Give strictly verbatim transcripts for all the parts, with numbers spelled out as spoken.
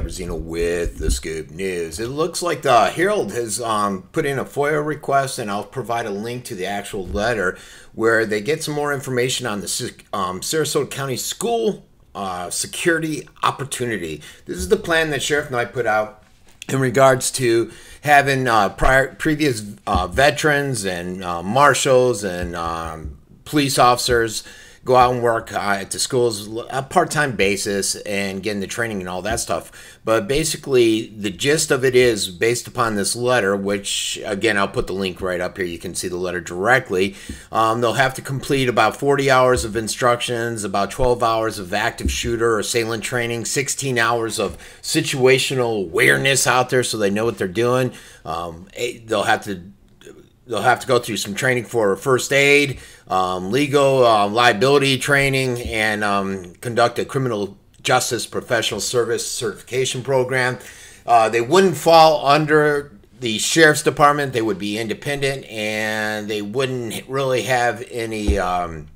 Abbruzzino with The Scoop News. It looks like the Herald has um, put in a FOIA request, and I'll provide a link to the actual letter where they get some more information on the um, Sarasota County School uh, security opportunity. This is the plan that Sheriff Knight put out in regards to having uh, prior, previous uh, veterans and uh, marshals and um, police officers go out and work uh, at the schools on a part-time basis and getting the training and all that stuff. But basically, the gist of it is, based upon this letter, which, again, I'll put the link right up here. You can see the letter directly. Um, they'll have to complete about forty hours of instructions, about twelve hours of active shooter or assailant training, sixteen hours of situational awareness out there so they know what they're doing. Um, they'll have to... They'll have to go through some training for first aid, um, legal uh, liability training, and um, conduct a criminal justice professional service certification program. Uh, they wouldn't fall under the sheriff's department. They would be independent, and they wouldn't really have any um,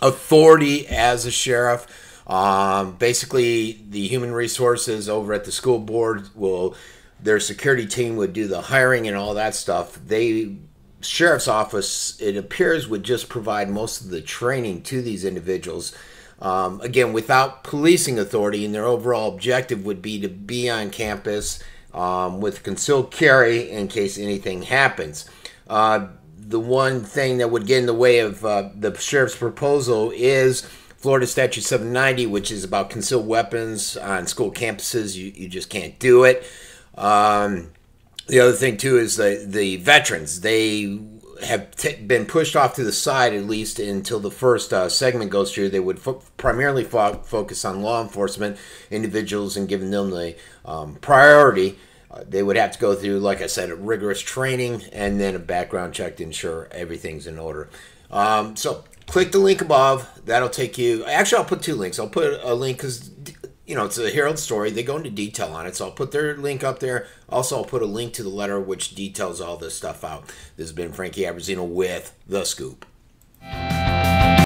authority as a sheriff. Um, basically, the human resources over at the school board will, their security team would do the hiring and all that stuff. They Sheriff's office, it appears, would just provide most of the training to these individuals, um, again, without policing authority, and their overall objective would be to be on campus um, with concealed carry in case anything happens. Uh, the one thing that would get in the way of uh, the sheriff's proposal is Florida Statute seven ninety, which is about concealed weapons on school campuses. You, you just can't do it. Um, The other thing, too, is the, the veterans. They have t been pushed off to the side, at least until the first uh, segment goes through. They would fo primarily fo focus on law enforcement individuals and giving them the um, priority. Uh, they would have to go through, like I said, a rigorous training and then a background check to ensure everything's in order. Um, so click the link above. That'll take you. Actually, I'll put two links. I'll put a link because, you know, it's a Herald story. They go into detail on it, so I'll put their link up there. Also, I'll put a link to the letter which details all this stuff out. This has been Frankie Abbruzzino with The Scoop.